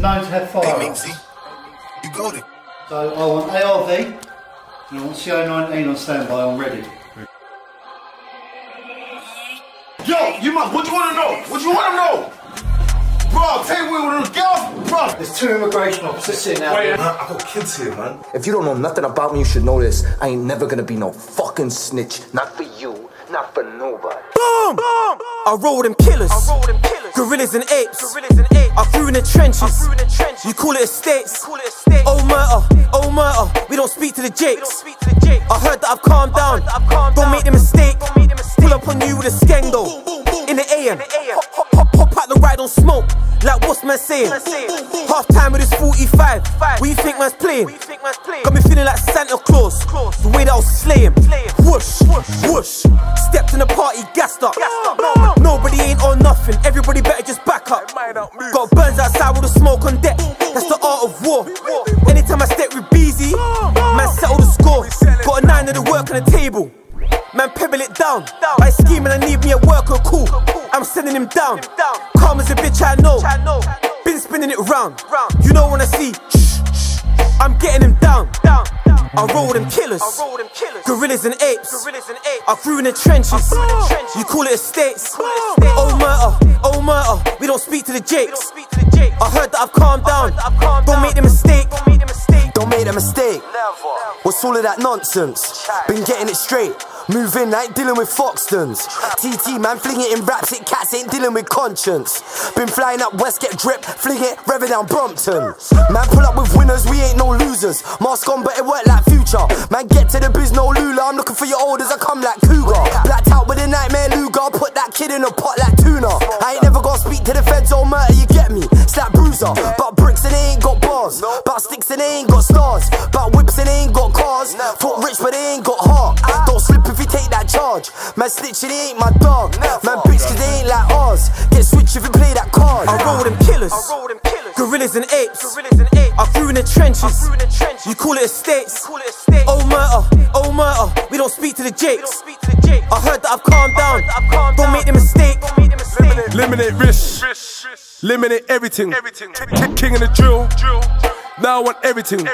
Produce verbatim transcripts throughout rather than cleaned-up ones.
known to have firearms. Hey, you got it. So I want A R V and I want C O nineteen on standby. I'm ready. Yo, you must. What you want to know? What you want to know? Bro, take me with a girl, bro. There's two immigration officers sitting out here. I got kids here, man. If you don't know nothing about me, you should know this. I ain't never gonna be no fucking snitch. Not for you, not for nobody. Boom! Boom! I roll them killers. I roll them killers. Gorillas and apes. Gorillas and apes. I grew in the trenches. I grew in the trenches. You call it estates. You call it estates. Oh murder, oh murder. We don't speak to the jakes. We don't speak to the jakes. I heard that I've calmed down. I've calmed don't, down. Make the mistake. Don't make the mistake. Pull up on you with a skeng though. Boom, boom, boom, boom. In the A and E. Pop out the ride on smoke, like what's man saying? Half time with his forty-five, what you think man's playing? Got me feeling like Santa Claus, the way that I'll slay him. Whoosh, whoosh, stepped in the party, gassed up. Nobody ain't on nothing, everybody better just back up. Got burns outside with the smoke on deck, that's the art of war. Anytime I step with B Z, man settle the score. Got a nine of the work on the table, man pebble it down. By scheming I need me a worker cool, I'm sending him down. Calm as a bitch I know, been spinning it round. You know when I see, I'm getting him down. I roll them killers, gorillas and apes. I grew in the trenches, you call it estates. Oh murder, oh murder, we don't speak to the jakes. I heard that I've calmed down, don't make the mistake. Don't make the mistake. What's all of that nonsense? Been getting it straight. Moving, I ain't dealing with Foxton's. T T, man, fling it in raps, it cats, ain't dealing with conscience. Been flying up west, get drip, fling it, revving down Brompton. Man, pull up with winners, we ain't no losers. Mask on, but it work like future. Man, get to the biz, no lula, I'm looking for your orders, I come like cougar. Blacked out with a nightmare lugar, put that kid in a pot like tuna. I ain't never gonna speak to the feds or murder, you get me? Slap bruiser, but bricks and they ain't got bars. But sticks and they ain't got stars. But whips and they ain't got cars. Talk rich, but they ain't got heart. Don't slip if you take that charge. Man snitching, they ain't my dog. Man bitch, cause they ain't like ours. Get switched if you play that card. I roll them killers, gorillas and apes. I grew in the trenches, you call it estates. Oh murder, oh murder, we don't speak to the jakes. I heard that I've calmed down, don't make the mistake. Eliminate risk, eliminate everything. King in the drill, now I want everything.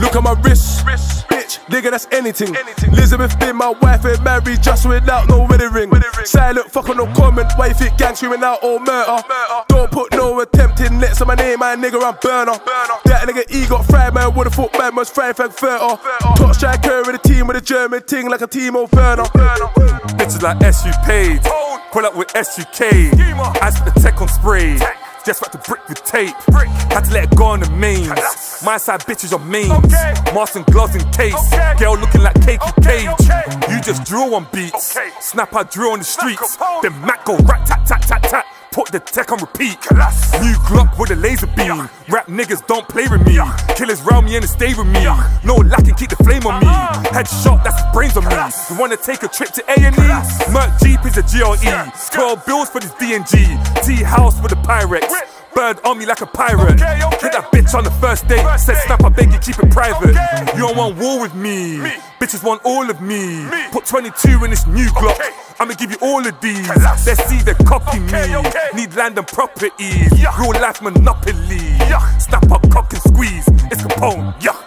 Look at my wrist, bitch, nigga, that's anything. Elizabeth been my wife and married just without no wedding ring. Silent, fuck on no comment, why you think gang screaming out all murder? Don't put no attempt in next to my name, my nigga, I'm Burner. That nigga E got fried, man, woulda thought man was fried, thank Ferter. Top striker with a team with a German ting like a Timo Werner. Bitches like S U K, pull up with S U K, I spit the tech on spray. Just wrapped the brick with tape. Brick. Had to let it go on the memes. My side bitches are memes. Okay. Masks and gloves in case. Okay. Girl looking like K Q okay. Cage. Okay. You just drill on beats. Okay. Snap, I drill on the streets. Then Mac go rat tat tat tat tat. Put the tech on repeat. New Glock with a laser beam. Rap niggas don't play with me. Killers round me and they stay with me. No lacking, keep the flame on me. Headshot, that's the brains on me. You wanna take a trip to A and E? Merc Jeep is a G R E. twelve bills for this D and G. Tea house with a Pyrex. Bird on me like a pirate. Okay, okay. Hit that bitch on the first date. First Said snap, I beg you keep it private. Okay. You don't want war with me. me. Bitches want all of me. me. Put twenty-two in this new Glock. Okay. I'ma give you all of these. Let's see the copy okay, me. Okay. Need land and properties. Yuck. Real life monopoly. Yuck. Snap up, cock and squeeze. It's Capone. Yuck.